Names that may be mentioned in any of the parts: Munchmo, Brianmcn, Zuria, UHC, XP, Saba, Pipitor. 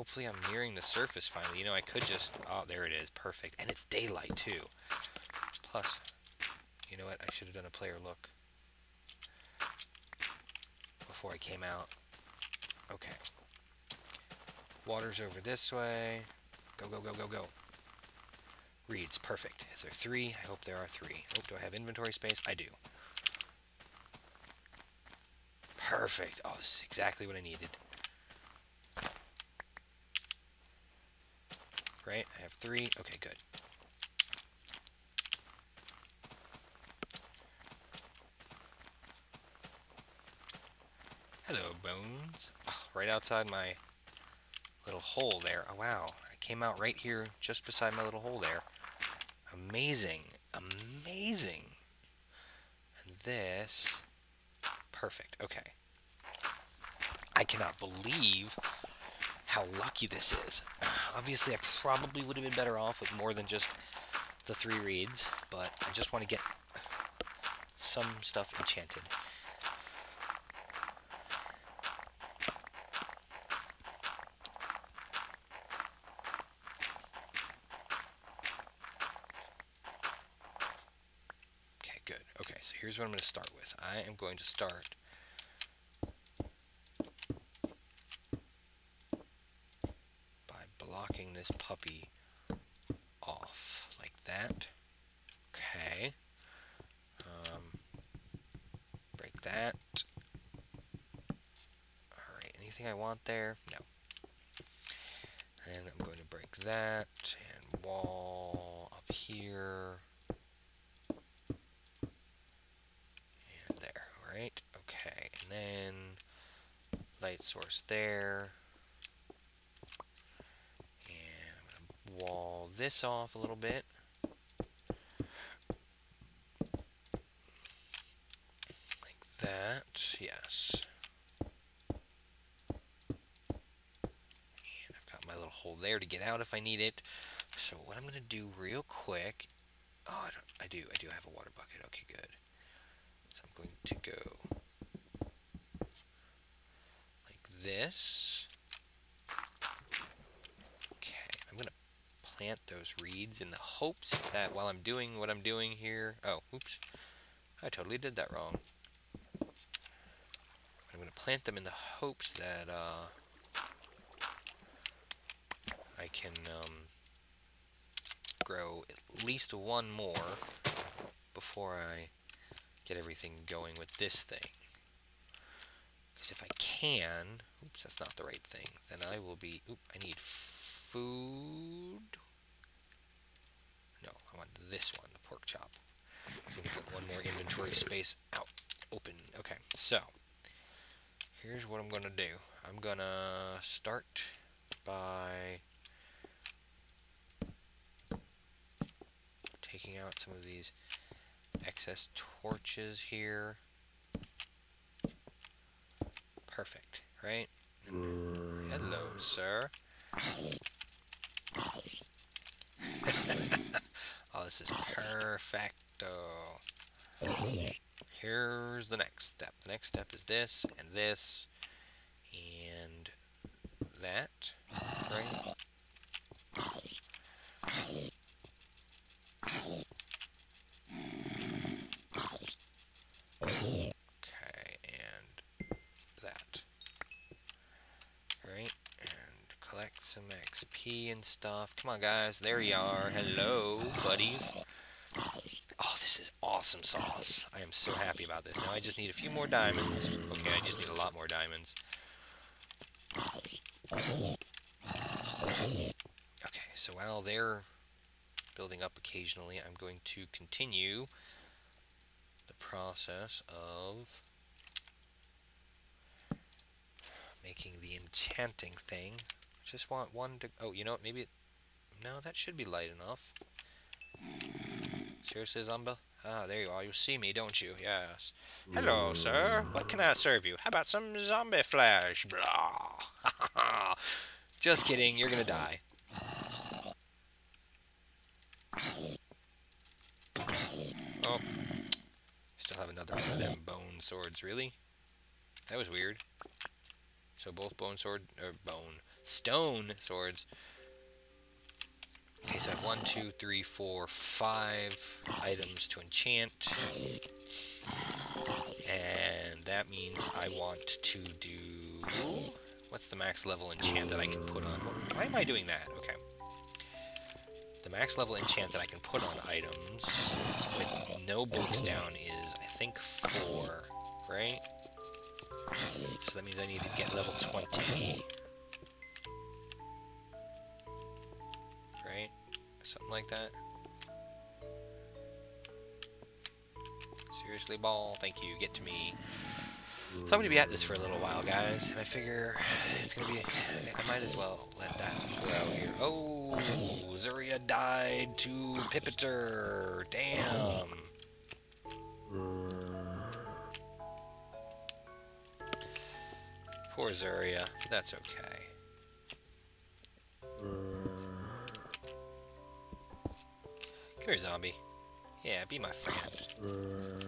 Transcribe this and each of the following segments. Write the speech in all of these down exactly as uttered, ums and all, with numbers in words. hopefully I'm nearing the surface finally. You know, I could just... Oh, there it is. Perfect. And it's daylight, too. Plus, you know what? I should have done a player look before I came out. Okay. Water's over this way. Go, go, go, go, go. Reeds. Perfect. Is there three? I hope there are three. Oh, do I have inventory space? I do. Perfect. Oh, this is exactly what I needed. Right? I have three. Okay, good. Hello, bones. Oh, right outside my little hole there. Oh, wow. I came out right here just beside my little hole there. Amazing. Amazing. And this... Perfect. Okay. I cannot believe how lucky this is. Obviously, I probably would have been better off with more than just the three reeds, but I just want to get some stuff enchanted. Okay, good. Okay, so here's what I'm going to start with. I am going to start... this puppy off like that. Okay. Um, break that. Alright, anything I want there? No. And I'm going to break that and wall up here. And there. Alright. Okay. And then light source there. Wall this off a little bit. Like that, yes. And I've got my little hole there to get out if I need it. So what I'm going to do real quick... Oh, I, don't, I do, I do have a water bucket. Okay, good. So I'm going to go like this. Plant those reeds in the hopes that while I'm doing what I'm doing here... Oh, oops. I totally did that wrong. I'm going to plant them in the hopes that uh, I can um, grow at least one more before I get everything going with this thing. Because if I can... Oops, that's not the right thing. Then I will be... Oop, I need food... No, I want this one, the pork chop. I'm going to put one more inventory space out. Open. Okay, so here's what I'm going to do. I'm going to start by taking out some of these excess torches here. Perfect, right? Hello, sir. Oh, this is perfecto. Here's the next step. The next step is this, and this, and that. Right? Okay, and that. Right? And collect some X P and stuff. Come on, guys. There you are. Hello, buddies. Oh, this is awesome sauce. I am so happy about this. Now I just need a few more diamonds. Okay, I just need a lot more diamonds. Okay, so while they're building up occasionally, I'm going to continue the process of making the enchanting thing. I just want one to... Oh, you know what? Maybe... It, no, that should be light enough. Seriously, Zumba? Ah, there you are. You see me, don't you? Yes. Hello, sir. What can I serve you? How about some zombie flesh? Blah. Just kidding. You're gonna die. Oh. Still have another one of them bone swords. Really? That was weird. So both bone sword... Or bone... stone swords. Okay, so I have one, two, three, four, five items to enchant. And that means I want to do... What's the max level enchant that I can put on? Why am I doing that? Okay. The max level enchant that I can put on items with no books down is, I think, four, right? So that means I need to get level twenty. Right? Something like that. Seriously, ball. Thank you. Get to me. So I'm going to be at this for a little while, guys, and I figure it's going to be... I might as well let that grow here. Oh, Zuria died to Pipitor. Damn. Poor Zuria. That's okay. Come here, zombie. Yeah, be my friend.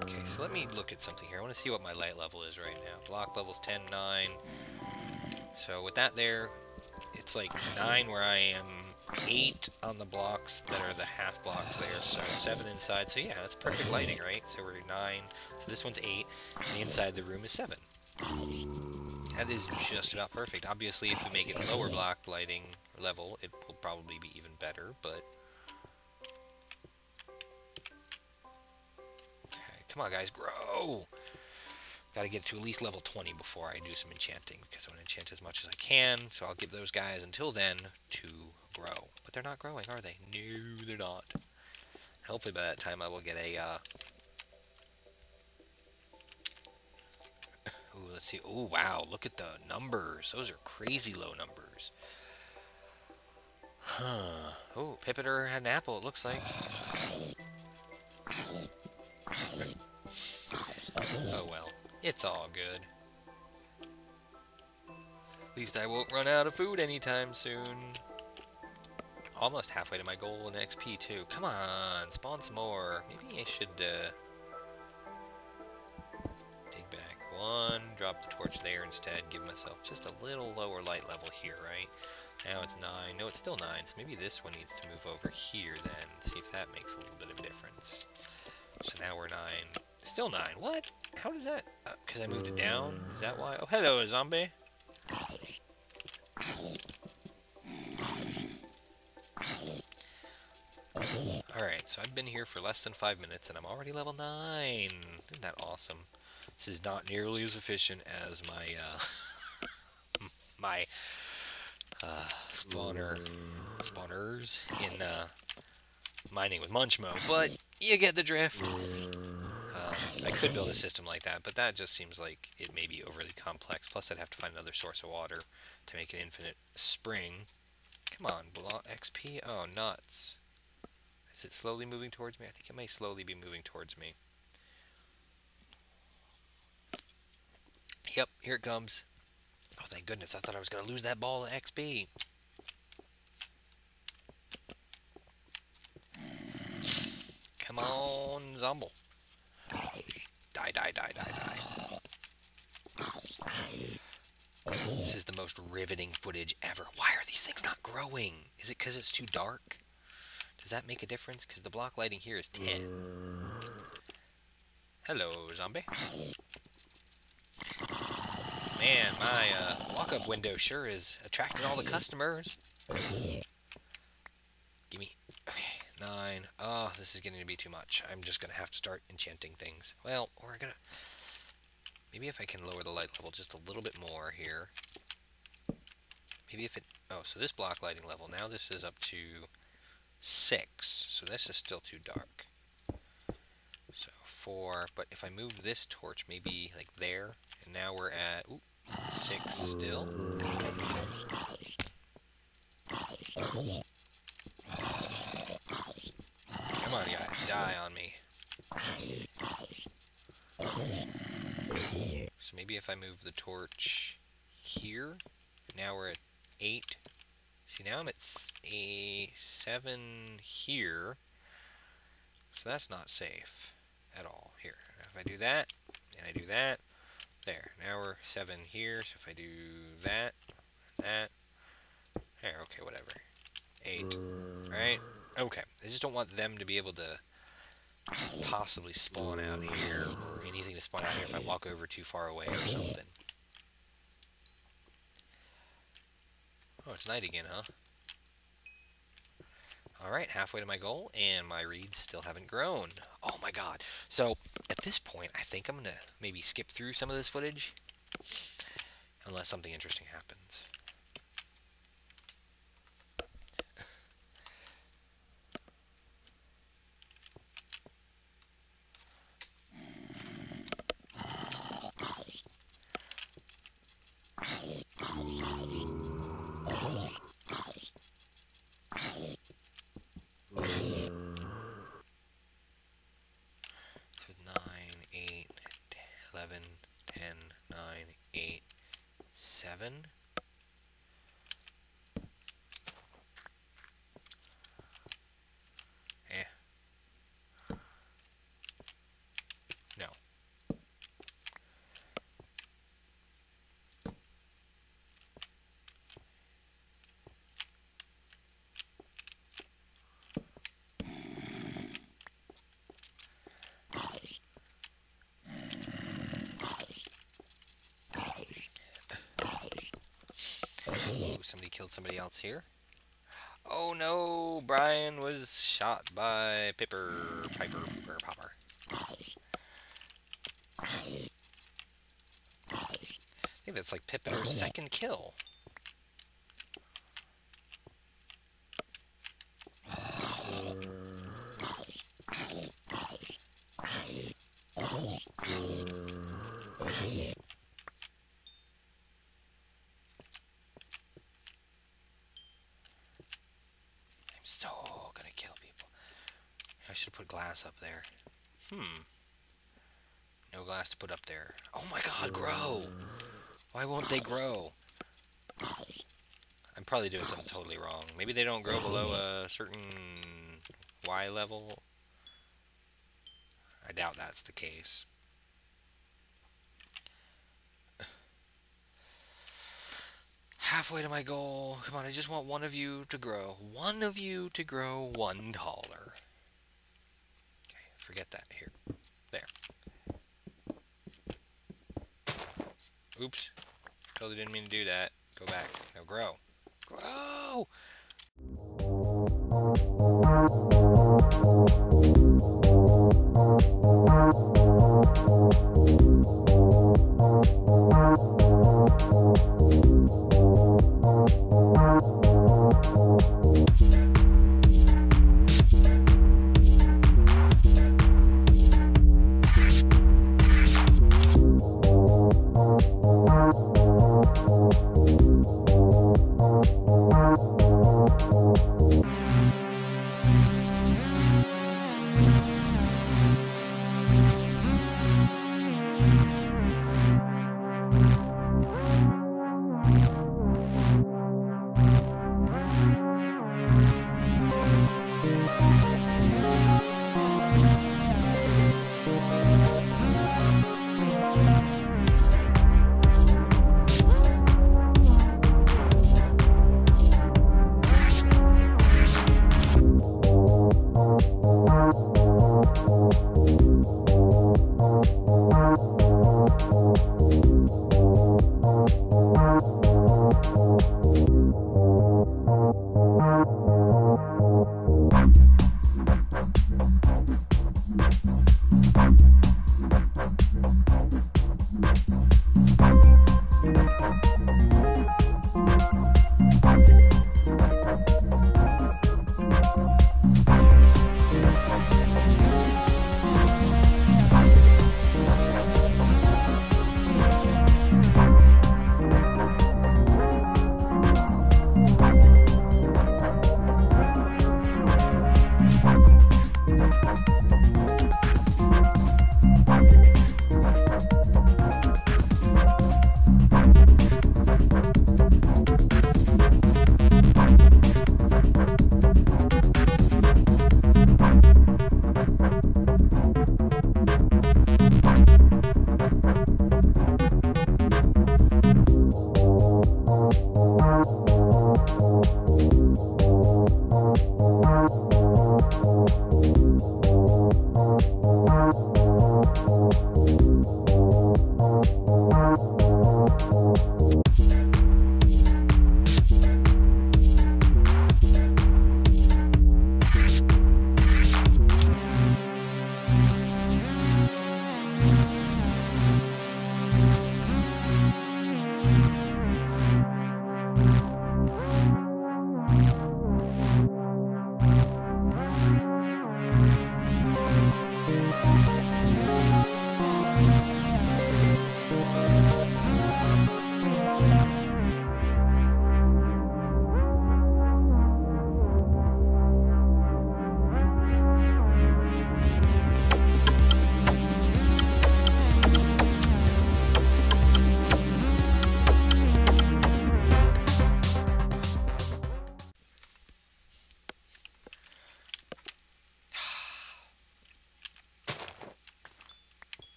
Okay, so let me look at something here. I want to see what my light level is right now. Block level's ten, nine. So with that there, it's like nine where I am, eight on the blocks that are the half blocks there, so seven inside. So yeah, that's perfect lighting, right? So we're nine. So this one's eight, and the inside the room is seven. That is just about perfect. Obviously, if we make it lower block lighting level, it will probably be even better, but... Come on, guys, grow! Gotta get to at least level twenty before I do some enchanting, because I want to enchant as much as I can, so I'll give those guys, until then, to grow. But they're not growing, are they? No, they're not. Hopefully by that time I will get a, uh... Ooh, let's see. Oh, wow, look at the numbers. Those are crazy low numbers. Huh. Oh, Pipitor had an apple, it looks like. Oh well, it's all good. At least I won't run out of food anytime soon. Almost halfway to my goal in X P too. Come on, spawn some more. Maybe I should uh, dig back one, drop the torch there instead, give myself just a little lower light level here, right? Now it's nine. No, it's still nine, so maybe this one needs to move over here then. See if that makes a little bit of a difference. So now we're nine. Still nine. What? How does that... Because uh, I moved it down? Is that why? Oh, hello, zombie. Alright, so I've been here for less than five minutes, and I'm already level nine. Isn't that awesome? This is not nearly as efficient as my, uh... my... Uh, spawner... Spawners in, uh... mining with Munchmo, but... You get the drift. Um, I could build a system like that, but that just seems like it may be overly complex. Plus, I'd have to find another source of water to make an infinite spring. Come on, block X P. Oh, nuts. Is it slowly moving towards me? I think it may slowly be moving towards me. Yep, here it comes. Oh, thank goodness. I thought I was going to lose that ball of X P. Come on, Zomble. Die, die, die, die, die. This is the most riveting footage ever. Why are these things not growing? Is it because it's too dark? Does that make a difference? Because the block lighting here is ten. Hello, zombie. Man, my uh, walk-up window sure is attracting all the customers. Gimme. Okay. Nine. Oh, this is getting to be too much. I'm just gonna have to start enchanting things. Well, or I'm gonna... Maybe if I can lower the light level just a little bit more here. Maybe if it... Oh, so this block lighting level, now this is up to six. So this is still too dark. So four, but if I move this torch maybe like there, and now we're at... Ooh, six still. Come on, guys, die on me. So maybe if I move the torch here, now we're at eight. See, now I'm at a seven here, so that's not safe at all. Here, if I do that, and I do that, there, now we're seven here, so if I do that, that, there, okay, whatever, eight, right, okay, I just don't want them to be able to possibly spawn out here, or anything to spawn out here if I walk over too far away or something. Oh, it's night again, huh? Alright, halfway to my goal, and my reeds still haven't grown. Oh my god. So, at this point, I think I'm going to maybe skip through some of this footage. Unless something interesting happens. Somebody killed somebody else here. Oh no, Brian was shot by Pipper, Piper, or Popper. I think that's like Pipper's second kill. Up there. Hmm. No glass to put up there. Oh my god, grow! Why won't they grow? I'm probably doing something totally wrong. Maybe they don't grow below a certain Y level? I doubt that's the case. Halfway to my goal. Come on, I just want one of you to grow. One of you to grow one taller. Forget that here. There. Oops. Totally didn't mean to do that. Go back. Now grow. Grow! Oh,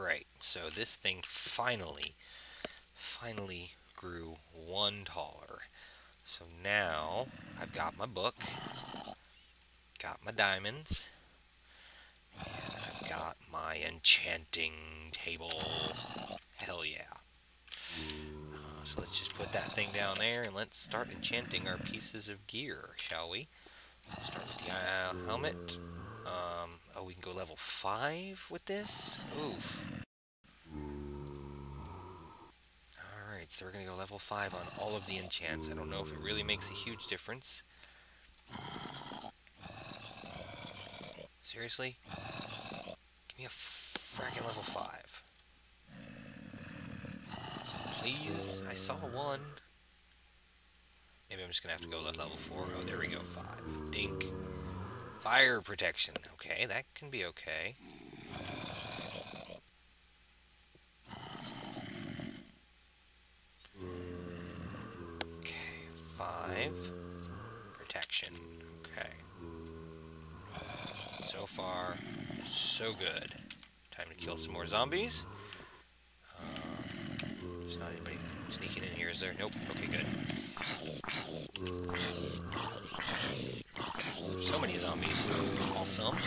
Alright, so this thing finally, finally grew one taller. So now I've got my book, got my diamonds, and I've got my enchanting table. Hell yeah. Uh, so let's just put that thing down there and let's start enchanting our pieces of gear, shall we? Let's start with the uh, helmet. Um, oh, we can go level five with this? Oof. Alright, so we're going to go level five on all of the enchants. I don't know if it really makes a huge difference. Seriously? Give me a fracking level five. Please? I saw one. Maybe I'm just going to have to go to level four. Oh, there we go. five. Dink. Fire protection. Okay, that can be okay. Okay, five. Protection. Okay. So far, so good. Time to kill some more zombies. Uh, there's not anybody sneaking in here, is there? Nope. Okay, good. So many zombies. Awesome. Okay.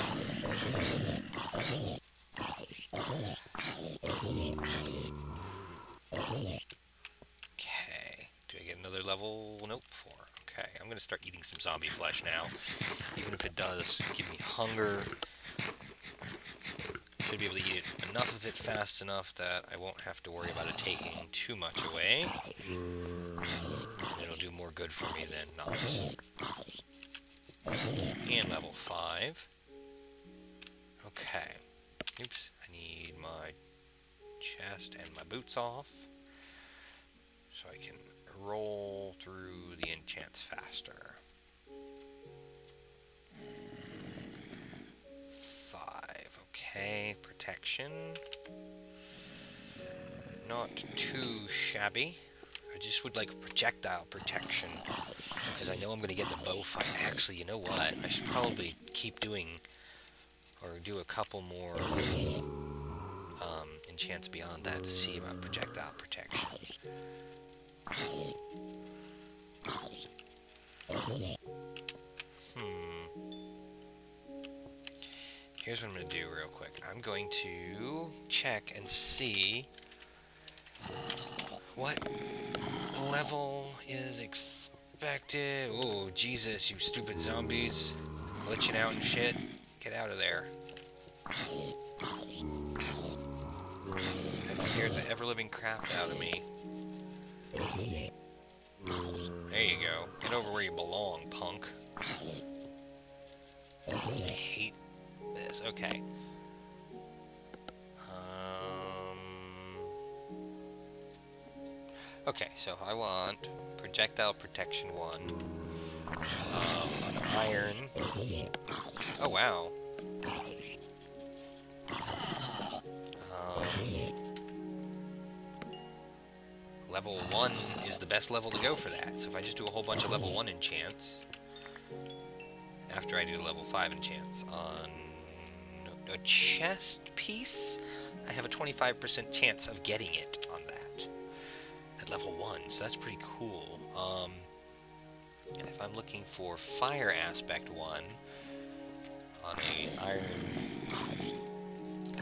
Do I get another level? Nope, four. Okay, I'm gonna start eating some zombie flesh now. Even if it does give me hunger. Should be able to eat enough of it fast enough that I won't have to worry about it taking too much away. It'll do more good for me than not. And level five. Okay. Oops, I need my chest and my boots off so I can roll through the enchants faster. Five. Okay, protection. Not too shabby. I just would like projectile protection, because I know I'm going to get the bow fight. Actually, you know what? I should probably keep doing, or do a couple more um, enchants beyond that to see about projectile protection. Hmm. Here's what I'm going to do real quick. I'm going to check and see what level is expected. Oh, Jesus, you stupid zombies. Glitching out and shit. Get out of there. That scared the ever-living crap out of me. There you go. Get over where you belong, punk. I hate this. Okay. Okay, so I want projectile protection one, um, an iron. Oh wow. Um, level one is the best level to go for that. So if I just do a whole bunch of level one enchants, after I do level five enchants on a chest piece, I have a twenty-five percent chance of getting it on that. At level one, so that's pretty cool. Um, and if I'm looking for fire aspect one on a iron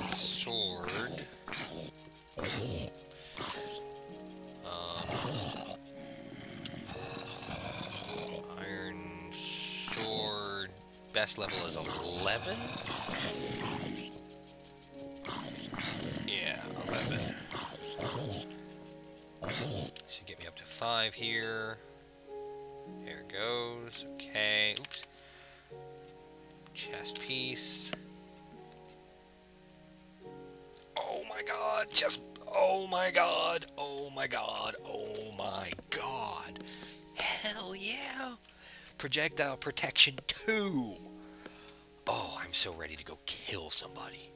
sword, um, iron sword best level is eleven. Yeah, eleven. Should get me up to five here. There it goes. Okay. Oops. Chest piece. Oh my god. Chest. Oh my god. Oh my god. Oh my god. Hell yeah. Projectile protection two. Oh, I'm so ready to go kill somebody.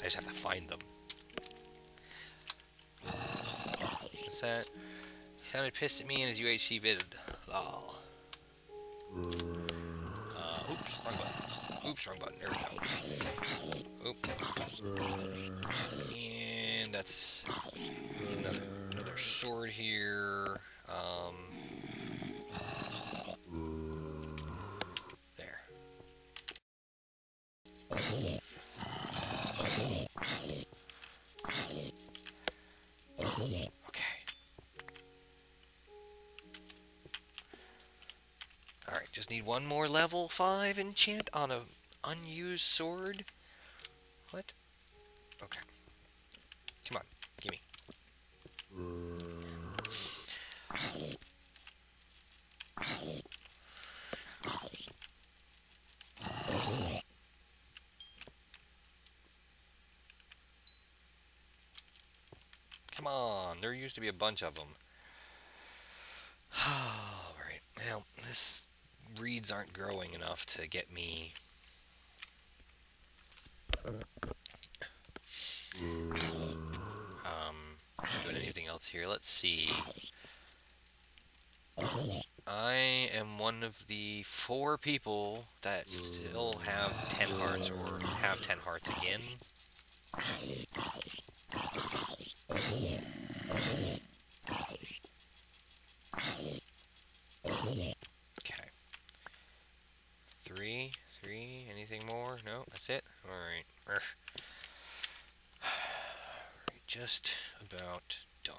I just have to find them. That. He sounded pissed at me in his U H C vid. Lol. Uh, oops, wrong button. Oops, wrong button. There we go. Oop. And that's another, another sword here. Um, there. Okay. Alright, just need one more level five enchant on a unused sword. What? Okay. Come on, gimme. Come on, there used to be a bunch of them. Alright, now this reeds aren't growing enough to get me um, doing anything else here. Let's see. I am one of the four people that still have ten hearts or have ten hearts again. Okay. Three, three, anything more? No, that's it? Alright. We're just about done.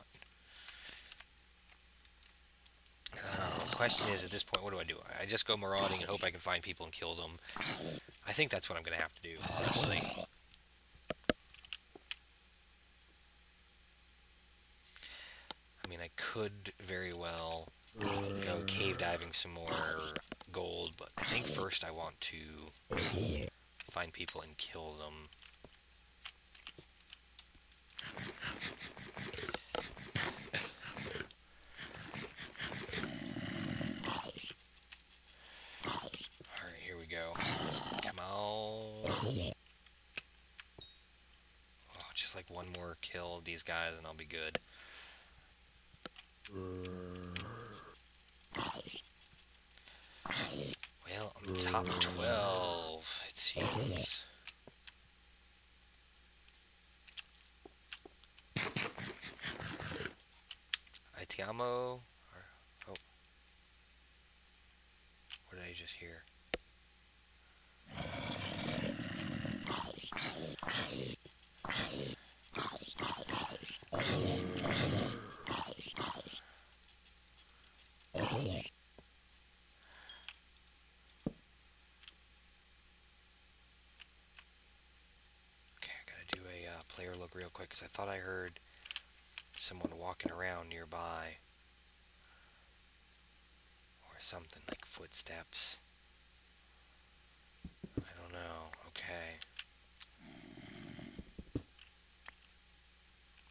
Uh, the question is, at this point, what do I do? I just go marauding and hope I can find people and kill them. I think that's what I'm going to have to do, honestly. I mean, I could very well go cave diving some more gold, but I think first I want to find people and kill them. Alright, here we go. Come on. Oh, just like one more kill of these guys and I'll be good. Well, I'm top twelve, it seems. Aitiamo. Oh. What did I just hear? Real quick, because I thought I heard someone walking around nearby or something, like footsteps. I don't know. Okay.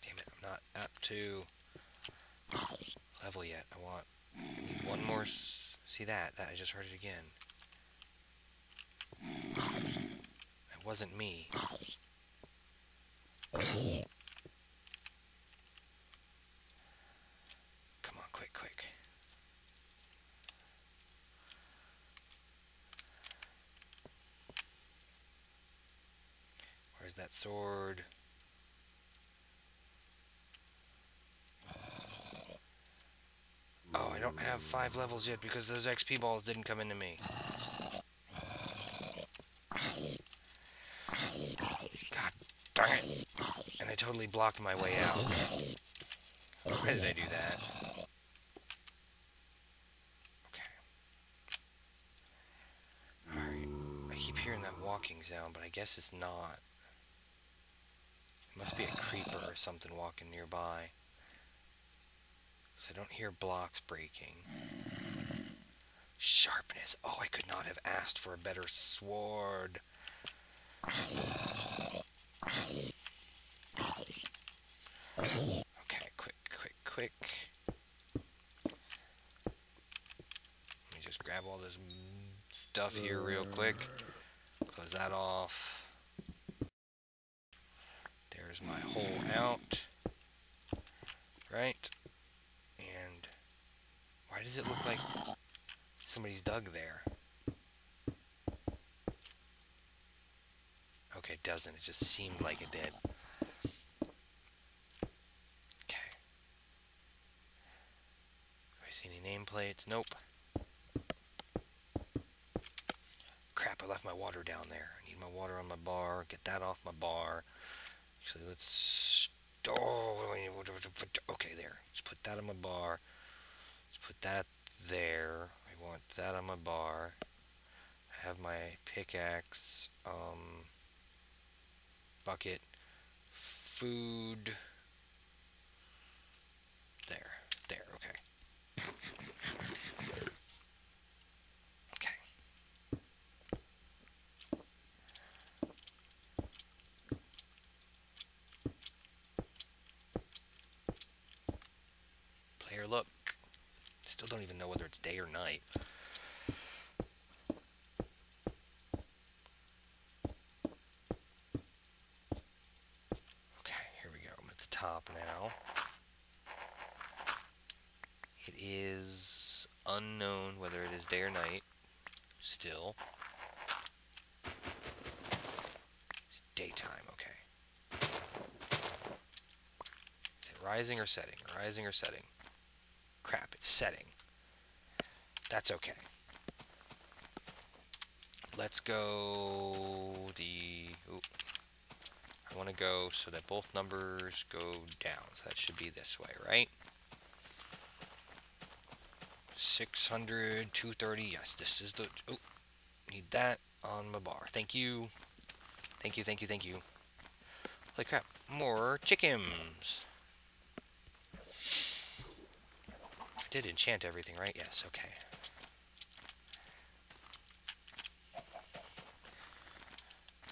Damn it, I'm not up to level yet. I want I need one more. S see that? That I just heard it again. That wasn't me. Come on, quick, quick. Where's that sword? Oh, I don't have five levels yet because those X P balls didn't come into me. God darn it. And I totally blocked my way out. Why did I do that? Okay. Alright. I keep hearing that walking sound, but I guess it's not. It must be a creeper or something walking nearby. So I don't hear blocks breaking. Sharpness. Oh, I could not have asked for a better sword. Okay, quick, quick, quick. Let me just grab all this stuff here real quick. Close that off. There's my hole out. Right. And why does it look like somebody's dug there? it doesn't. It just seemed like it did. Okay. Do I see any nameplates? Nope. Crap, I left my water down there. I need my water on my bar. Get that off my bar. Actually, let's... Oh, okay, there. Let's put that on my bar. Let's put that there. I want that on my bar. I have my pickaxe, um, bucket, food, there, there, okay. Okay. Player look. Still don't even know whether it's day or night. Now it is unknown whether it is day or night. Still, it's daytime. Okay. Is it rising or setting? Rising or setting? Crap! It's setting. That's okay. Let's go the. Ooh. I want to go so that both numbers go down. So that should be this way, right? six hundred, two thirty. Yes, this is the... Oh, need that on my bar. Thank you. Thank you, thank you, thank you. Holy crap. More chickens. I did enchant everything, right? Yes, okay.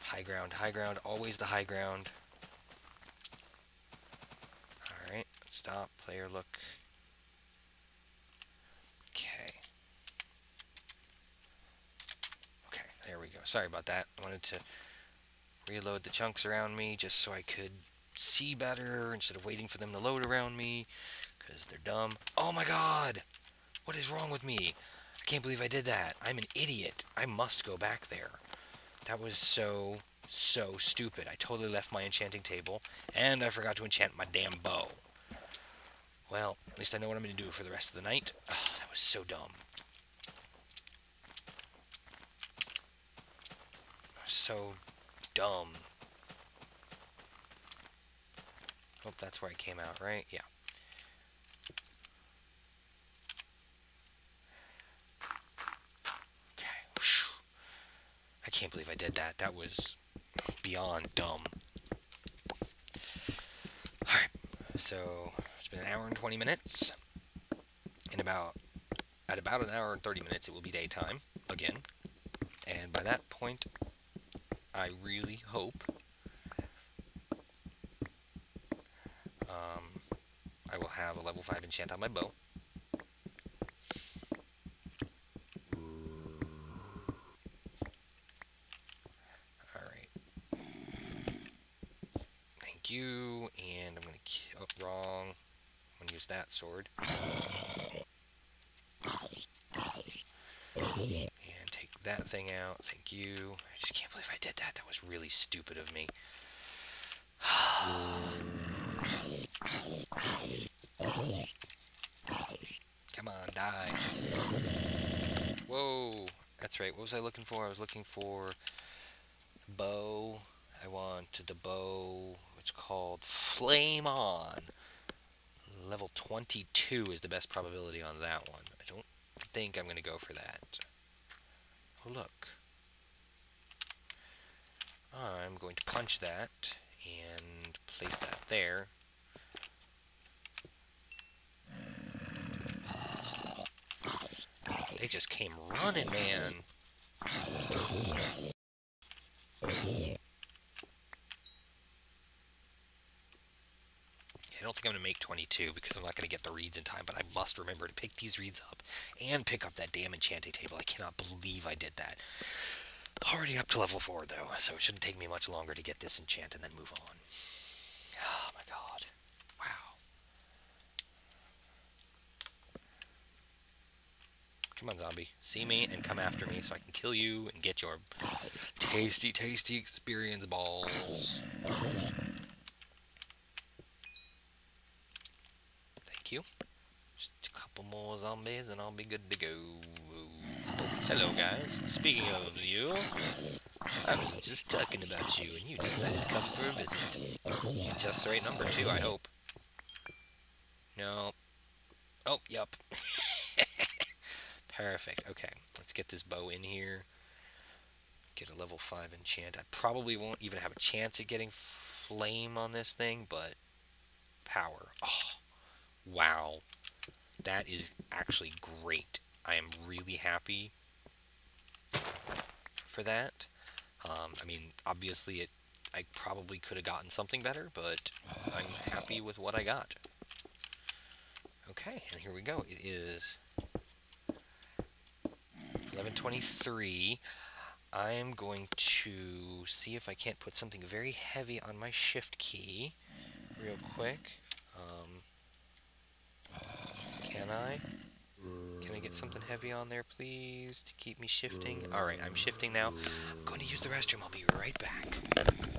High ground, high ground, always the high ground. Alright, stop, player look. Okay. Okay, there we go. Sorry about that. I wanted to reload the chunks around me just so I could see better instead of waiting for them to load around me. Because they're dumb. Oh my god! What is wrong with me? I can't believe I did that. I'm an idiot. I must go back there. That was so, so stupid. I totally left my enchanting table, and I forgot to enchant my damn bow. Well, at least I know what I'm going to do for the rest of the night. Oh, that was so dumb. So dumb. Hope that's where I came out, right? Yeah. I can't believe I did that. That was beyond dumb. Alright, so it's been an hour and twenty minutes. In about, at about an hour and thirty minutes, it will be daytime again. And by that point, I really hope um, I will have a level five enchant on my bow. You and I'm gonna kill. Oh, wrong. I'm gonna use that sword. And take that thing out. Thank you. I just can't believe I did that. That was really stupid of me. Come on, die. Whoa. That's right. What was I looking for? I was looking for bow. I wanted a bow. It's called Flame On. Level twenty-two is the best probability on that one. I don't think I'm going to go for that. Oh, look. I'm going to punch that and place that there. They just came running, man. I don't think I'm going to make twenty-two because I'm not going to get the reeds in time, but I must remember to pick these reeds up and pick up that damn enchanting table. I cannot believe I did that. Already up to level four, though, so it shouldn't take me much longer to get this enchant and then move on. Oh, my God. Wow. Come on, zombie. See me and come after me so I can kill you and get your tasty, tasty experience balls. Thank you. Just a couple more zombies and I'll be good to go. Hello guys, speaking of you, I was just talking about you and you decided to come for a visit. You're just the right number too, I hope. No. Oh, yup. Perfect, okay. Let's get this bow in here. Get a level five enchant. I probably won't even have a chance at getting flame on this thing, but power. Oh, wow. That is actually great. I am really happy for that. Um, I mean, obviously, it. I probably could have gotten something better, but I'm happy with what I got. Okay, and here we go. It is eleven twenty-three. I'm going to see if I can't put something very heavy on my shift key real quick. Um, can I? Can I get something heavy on there, please, to keep me shifting? Alright, I'm shifting now. I'm going to use the restroom. I'll be right back.